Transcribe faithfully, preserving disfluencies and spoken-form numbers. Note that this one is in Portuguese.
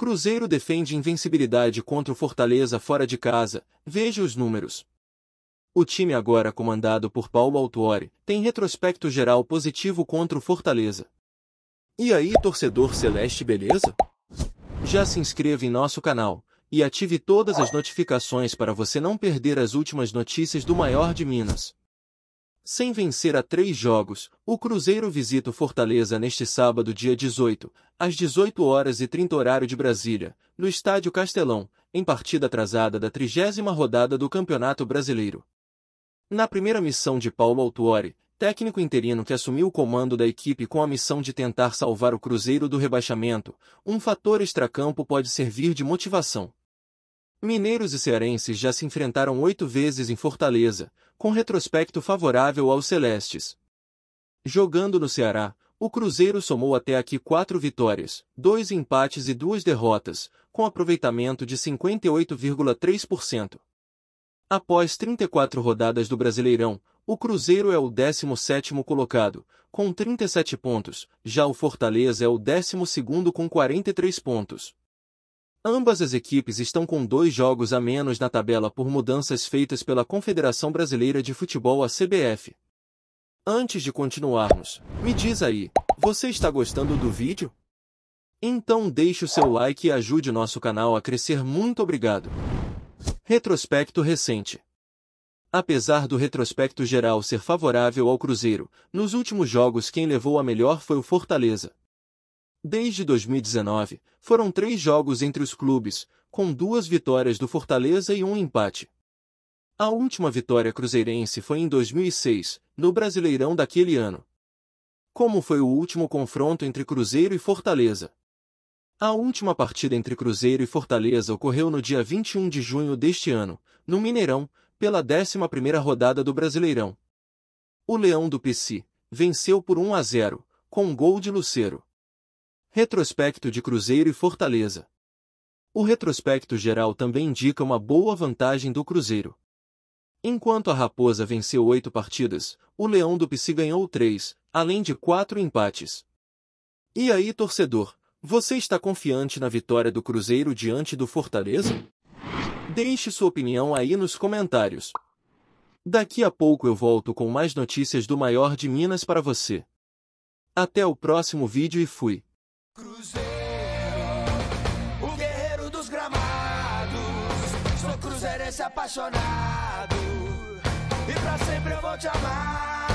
Cruzeiro defende invencibilidade contra o Fortaleza fora de casa, veja os números. O time agora comandado por Paulo Autuori tem retrospecto geral positivo contra o Fortaleza. E aí, torcedor Celeste, beleza? Já se inscreva em nosso canal e ative todas as notificações para você não perder as últimas notícias do maior de Minas. Sem vencer há três jogos, o Cruzeiro visita o Fortaleza neste sábado, dia dezoito, às dezoito horas e trinta horário de Brasília, no estádio Castelão, em partida atrasada da trigésima rodada do Campeonato Brasileiro. Na primeira missão de Paulo Autuori, técnico interino que assumiu o comando da equipe com a missão de tentar salvar o Cruzeiro do rebaixamento, um fator extracampo pode servir de motivação. Mineiros e cearenses já se enfrentaram oito vezes em Fortaleza, com retrospecto favorável aos Celestes. Jogando no Ceará, o Cruzeiro somou até aqui quatro vitórias, dois empates e duas derrotas, com aproveitamento de cinquenta e oito vírgula três por cento. Após trinta e quatro rodadas do Brasileirão, o Cruzeiro é o décimo sétimo colocado, com trinta e sete pontos, já o Fortaleza é o décimo segundo com quarenta e três pontos. Ambas as equipes estão com dois jogos a menos na tabela por mudanças feitas pela Confederação Brasileira de Futebol, a C B F. Antes de continuarmos, me diz aí, você está gostando do vídeo? Então deixe o seu like e ajude nosso canal a crescer, muito obrigado! Retrospecto recente. Apesar do retrospecto geral ser favorável ao Cruzeiro, nos últimos jogos quem levou a melhor foi o Fortaleza. Desde dois mil e dezenove, foram três jogos entre os clubes, com duas vitórias do Fortaleza e um empate. A última vitória cruzeirense foi em dois mil e seis, no Brasileirão daquele ano. Como foi o último confronto entre Cruzeiro e Fortaleza? A última partida entre Cruzeiro e Fortaleza ocorreu no dia vinte e um de junho deste ano, no Mineirão, pela décima primeira rodada do Brasileirão. O Leão do Pici venceu por um a zero, com um gol de Lucero. Retrospecto de Cruzeiro e Fortaleza. O retrospecto geral também indica uma boa vantagem do Cruzeiro. Enquanto a Raposa venceu oito partidas, o Leão do Pici ganhou três, além de quatro empates. E aí, torcedor, você está confiante na vitória do Cruzeiro diante do Fortaleza? Deixe sua opinião aí nos comentários. Daqui a pouco eu volto com mais notícias do maior de Minas para você. Até o próximo vídeo e fui! Cruzeiro, o guerreiro dos gramados. Sou cruzeirense apaixonado e pra sempre eu vou te amar.